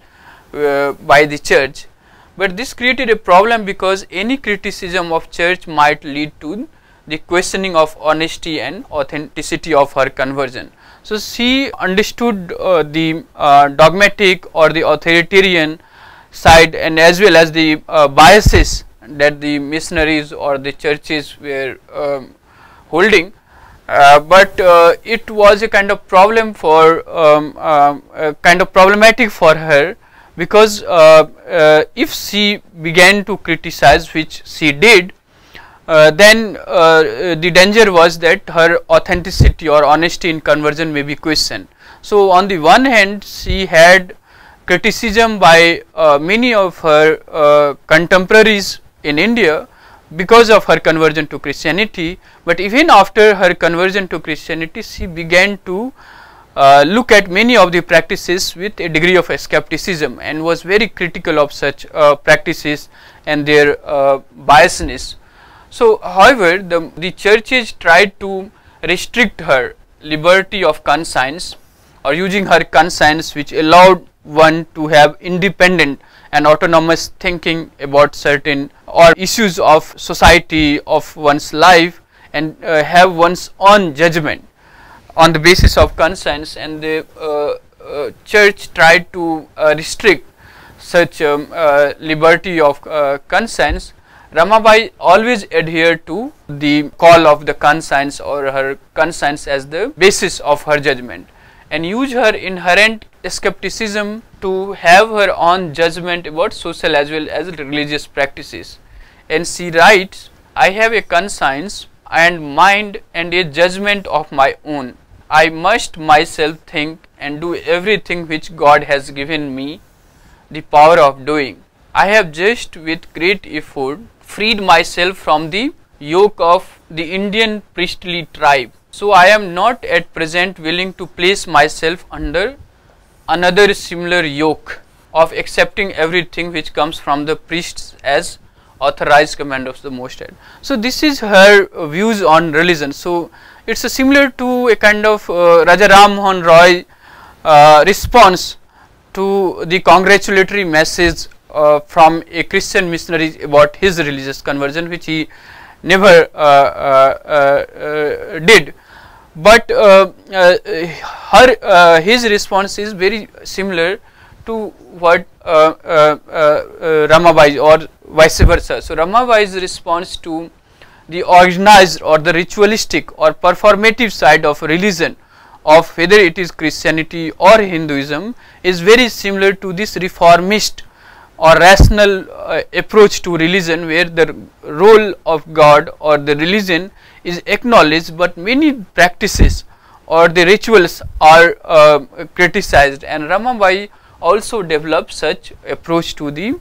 uh, by the church. But this created a problem, because any criticism of church might lead to the questioning of honesty and authenticity of her conversion. So, she understood uh, the uh, dogmatic or the authoritarian side, and as well as the uh, biases that the missionaries or the churches were um, holding. Uh, but uh, it was a kind of problem for um, uh, uh, kind of problematic for her, because uh, uh, if she began to criticize, which she did, uh, then uh, the danger was that her authenticity or honesty in conversion may be questioned. So, on the one hand, she had criticism by uh, many of her uh, contemporaries in India because of her conversion to Christianity, but even after her conversion to Christianity, she began to Uh, look at many of the practices with a degree of skepticism, and was very critical of such uh, practices and their uh, biasness. So, however, the, the churches tried to restrict her liberty of conscience, or using her conscience, which allowed one to have independent and autonomous thinking about certain or issues of society, of one's life, and uh, have one's own judgment on the basis of conscience, and the uh, uh, church tried to uh, restrict such um, uh, liberty of uh, conscience, Ramabai always adhered to the call of the conscience or her conscience as the basis of her judgment, and used her inherent skepticism to have her own judgment about social as well as religious practices. And she writes, "I have a conscience and mind and a judgment of my own. I must myself think and do everything which God has given me the power of doing. I have just with great effort freed myself from the yoke of the Indian priestly tribe. So I am not at present willing to place myself under another similar yoke of accepting everything which comes from the priests as authorized command of the Most High." So this is her views on religion. So it's a similar to a kind of uh, Raja Ram Mohan Roy uh, response to the congratulatory message uh, from a Christian missionary about his religious conversion, which he never uh, uh, uh, uh, did. But uh, uh, her uh, his response is very similar to what uh, uh, uh, uh, Ramabai, or vice versa. So Ramabai's response to the organized or the ritualistic or performative side of religion, of whether it is Christianity or Hinduism, is very similar to this reformist or rational uh, approach to religion, where the role of God or the religion is acknowledged, but many practices or the rituals are uh, criticized. And Ramabai also developed such approach to the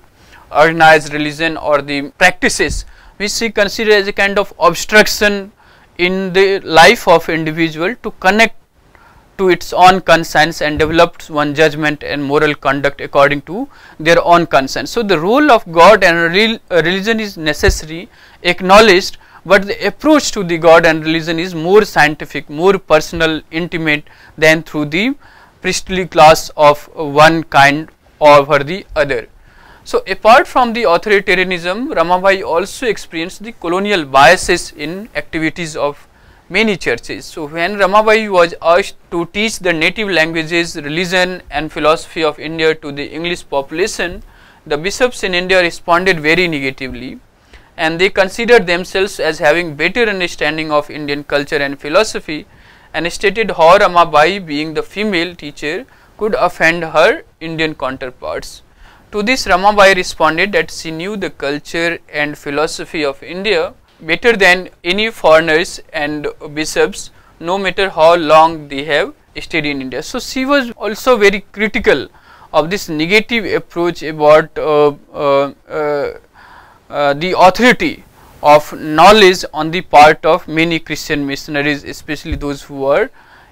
organized religion or the practices which she considered as a kind of obstruction in the life of individual to connect to its own conscience and develops one judgment and moral conduct according to their own conscience. So the role of God and real, uh, religion is necessary, acknowledged, but the approach to the God and religion is more scientific, more personal, intimate than through the priestly class of one kind over the other. So apart from the authoritarianism, Ramabai also experienced the colonial biases in activities of many churches. So when Ramabai was asked to teach the native languages, religion and philosophy of India to the English population, the bishops in India responded very negatively, and they considered themselves as having better understanding of Indian culture and philosophy, and stated how Ramabai, being the female teacher, could offend her Indian counterparts. To this, Ramabai responded that she knew the culture and philosophy of India better than any foreigners and bishops, no matter how long they have stayed in India. So she was also very critical of this negative approach about uh, uh, uh, uh, the authority of knowledge on the part of many Christian missionaries, especially those who were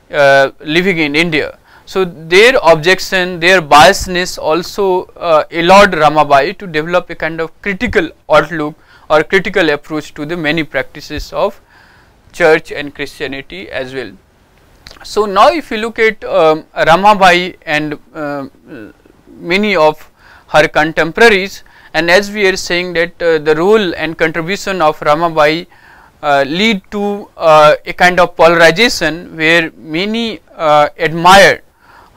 uh, living in India. So their objection, their biasness also uh, allowed Ramabai to develop a kind of critical outlook or critical approach to the many practices of church and Christianity as well. So now if you look at um, Ramabai and uh, many of her contemporaries, and as we are saying that uh, the role and contribution of Ramabai uh, lead to uh, a kind of polarization, where many uh, admire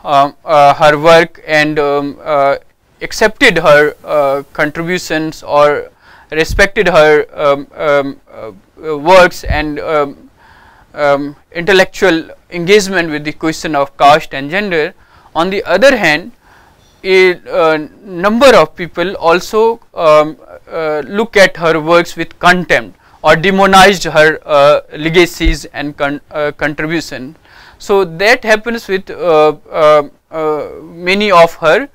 uh, uh, her work and um, uh, accepted her uh, contributions or respected her um, um, uh, works and um, um, intellectual engagement with the question of caste and gender. On the other hand, a uh, number of people also um, uh, look at her works with contempt or demonized her uh, legacies and con uh, contribution. So that happens with uh, uh, uh, many of her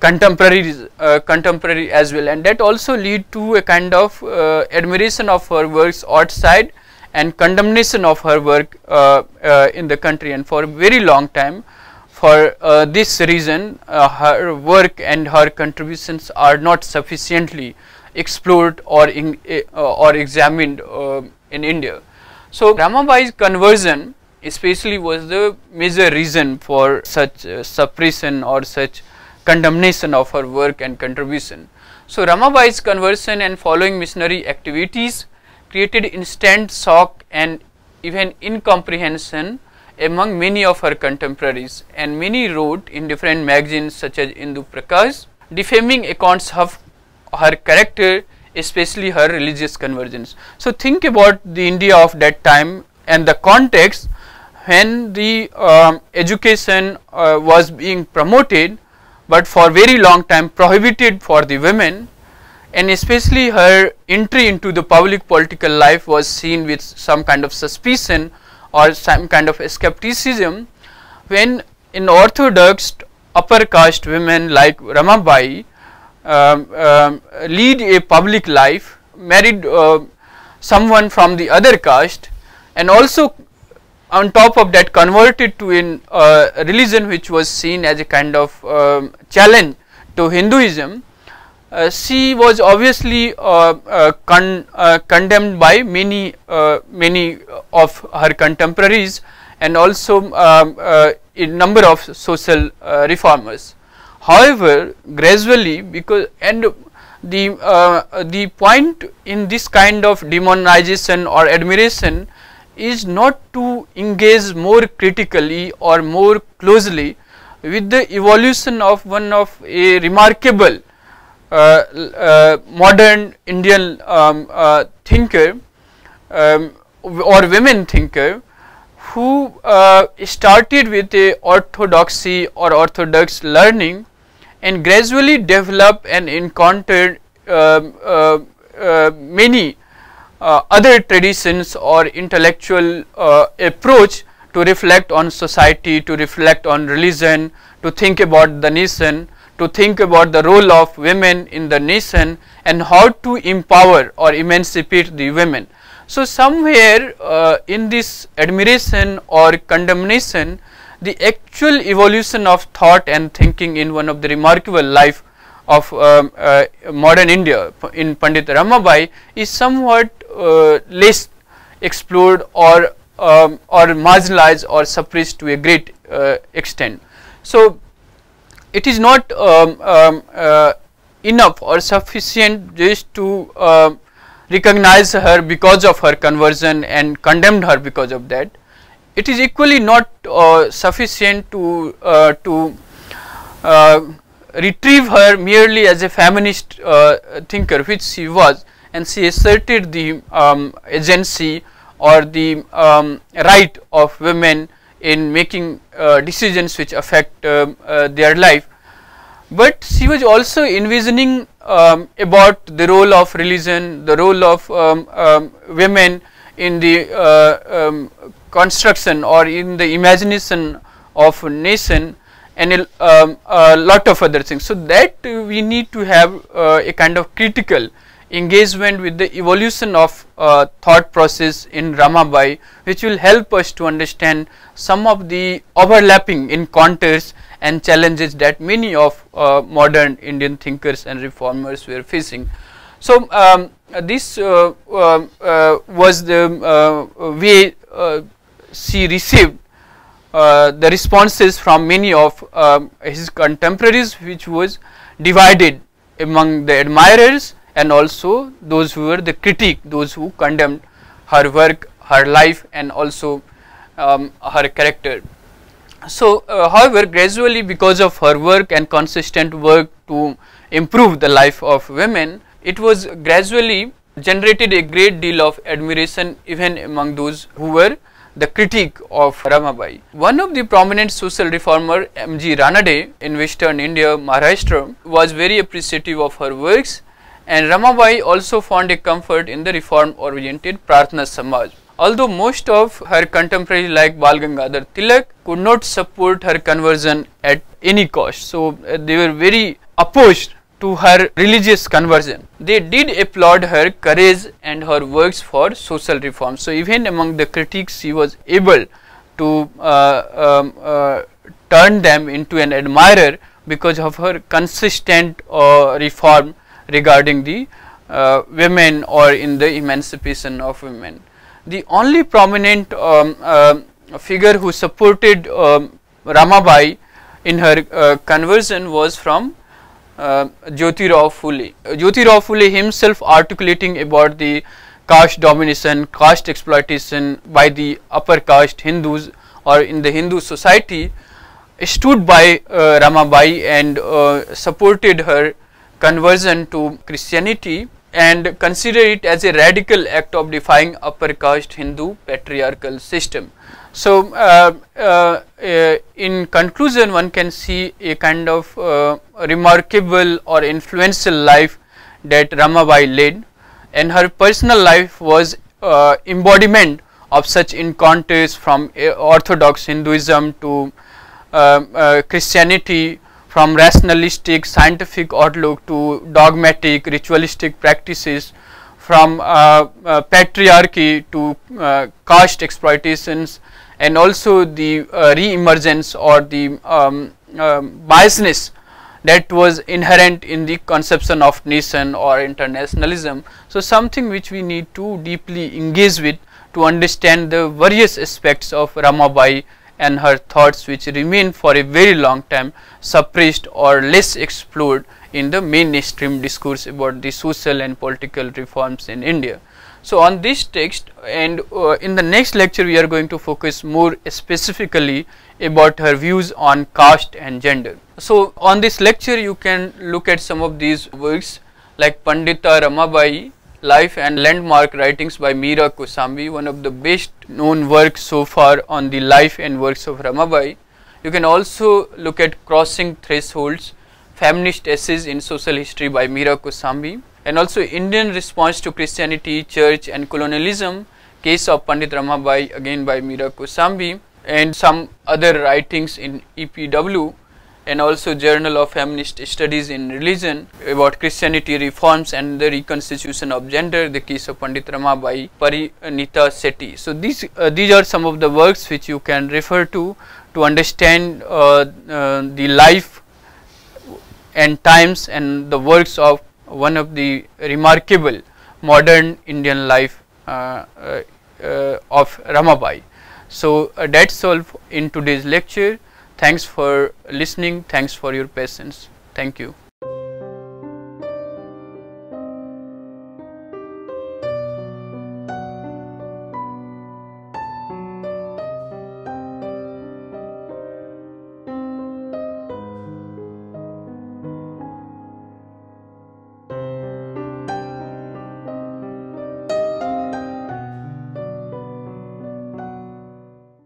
contemporaries, uh, contemporary as well, and that also lead to a kind of uh, admiration of her works outside and condemnation of her work uh, uh, in the country. And for a very long time, for uh, this reason, uh, her work and her contributions are not sufficiently explored or in, uh, or examined uh, in India. So Ramabai's conversion especially was the major reason for such uh, suppression or such condemnation of her work and contribution. So Ramabai's conversion and following missionary activities created instant shock and even incomprehension among many of her contemporaries, and many wrote in different magazines such as Hindu Prakash defaming accounts of her character, especially her religious conversions. So, think about the India of that time and the context when the uh, education uh, was being promoted, but for very long time prohibited for the women, and especially her entry into the public political life was seen with some kind of suspicion or some kind of skepticism, when in orthodox upper caste women like Ramabai um, um, lead a public life, married uh, someone from the other caste, and also on top of that converted to in uh, religion which was seen as a kind of uh, challenge to Hinduism. Uh, she was obviously uh, uh, con uh, condemned by many uh, many of her contemporaries and also uh, uh, a number of social uh, reformers. However, gradually, because and the uh, the point in this kind of demonization or admiration is not to engage more critically or more closely with the evolution of one of a remarkable uh, uh, modern Indian um, uh, thinker um, or women thinker, who uh, started with a orthodoxy or orthodox learning and gradually developed and encountered uh, uh, uh, many Uh, other traditions or intellectual uh, approach to reflect on society, to reflect on religion, to think about the nation, to think about the role of women in the nation and how to empower or emancipate the women. So, somewhere uh, in this admiration or condemnation, the actual evolution of thought and thinking in one of the remarkable life of um, uh, modern India in Pandita Ramabai is somewhat Uh, less explored or um, or marginalized or suppressed to a great uh, extent. So, it is not um, um, uh, enough or sufficient just to uh, recognize her because of her conversion and condemn her because of that. It is equally not uh, sufficient to uh, to uh, retrieve her merely as a feminist uh, thinker, which she was, and she asserted the um, agency or the um, right of women in making uh, decisions which affect uh, uh, their life. But she was also envisioning um, about the role of religion, the role of um, um, women in the uh, um, construction or in the imagination of a nation, and a, um, a lot of other things. So, that we need to have uh, a kind of critical engagement with the evolution of uh, thought process in Ramabai, which will help us to understand some of the overlapping encounters and challenges that many of uh, modern Indian thinkers and reformers were facing. So, um, this uh, uh, uh, was the uh, way uh, she received uh, the responses from many of uh, his contemporaries, which was divided among the admirers and also those who were the critic, those who condemned her work, her life, and also um, her character. So, uh, however, gradually, because of her work and consistent work to improve the life of women, it was gradually generated a great deal of admiration even among those who were the critic of Ramabai. One of the prominent social reformer, M. G. Ranade, in Western India, Maharashtra, was very appreciative of her works, and Ramabai also found a comfort in the reform oriented Prarthana Samaj. Although most of her contemporaries like Bal Gangadhar Tilak could not support her conversion at any cost, so uh, they were very opposed to her religious conversion, they did applaud her courage and her works for social reform. So, even among the critics, she was able to uh, um, uh, turn them into an admirer because of her consistent uh, reform regarding the uh, women or in the emancipation of women. The only prominent um, uh, figure who supported um, Ramabai in her uh, conversion was from uh, Jyotirao Phule. Jyotirao Phule himself articulating about the caste domination, caste exploitation by the upper caste Hindus or in the Hindu society, stood by uh, Ramabai and uh, supported her conversion to Christianity and consider it as a radical act of defying upper caste Hindu patriarchal system. So, uh, uh, uh, in conclusion, one can see a kind of uh, remarkable or influential life that Ramabai led, and her personal life was uh, embodiment of such encounters from uh, orthodox Hinduism to uh, uh, Christianity, from rationalistic scientific outlook to dogmatic ritualistic practices, from uh, uh, patriarchy to uh, caste exploitations, and also the uh, re-emergence or the um, um, biasness that was inherent in the conception of nation or internationalism. So, something which we need to deeply engage with to understand the various aspects of Ramabai and her thoughts, which remain for a very long time suppressed or less explored in the mainstream discourse about the social and political reforms in India. So, on this text, and uh, in the next lecture we are going to focus more specifically about her views on caste and gender. So, on this lecture you can look at some of these works like Pandita Ramabai, Life and Landmark Writings by Meera Kosambi, one of the best known works so far on the life and works of Ramabai. You can also look at Crossing Thresholds, Feminist Essays in Social History by Meera Kosambi, and also Indian Response to Christianity, Church and Colonialism, Case of Pandit Ramabai, again by Meera Kosambi, and some other writings in E P W, and also Journal of Feminist Studies in Religion about Christianity reforms and the reconstitution of gender, the Case of Pandit Ramabai, Parinita Sethi. So, these, uh, these are some of the works which you can refer to to understand uh, uh, the life and times and the works of one of the remarkable modern Indian life uh, uh, uh, of Ramabai. So, uh, that is all in today's lecture. Thanks for listening, thanks for your patience, thank you.